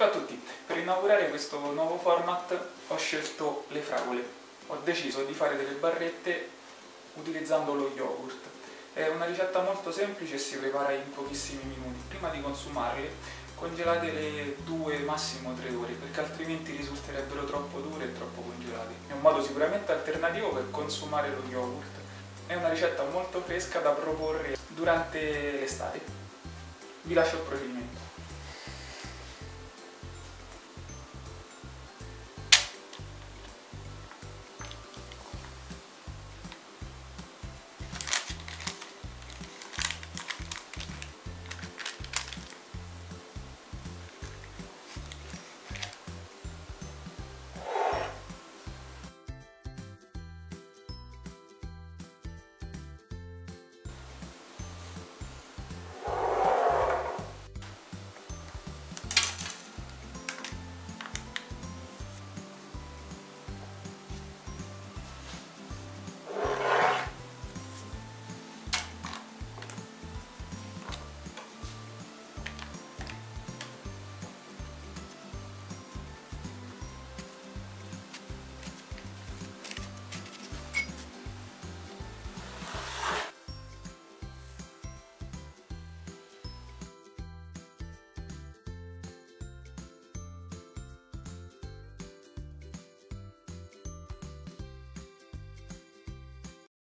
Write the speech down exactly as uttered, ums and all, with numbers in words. Ciao a tutti, per inaugurare questo nuovo format ho scelto le fragole. Ho deciso di fare delle barrette utilizzando lo yogurt. È una ricetta molto semplice e si prepara in pochissimi minuti. Prima di consumarle congelatele due, massimo tre ore, perché altrimenti risulterebbero troppo dure e troppo congelate. È un modo sicuramente alternativo per consumare lo yogurt. È una ricetta molto fresca da proporre durante l'estate. Vi lascio il procedimento.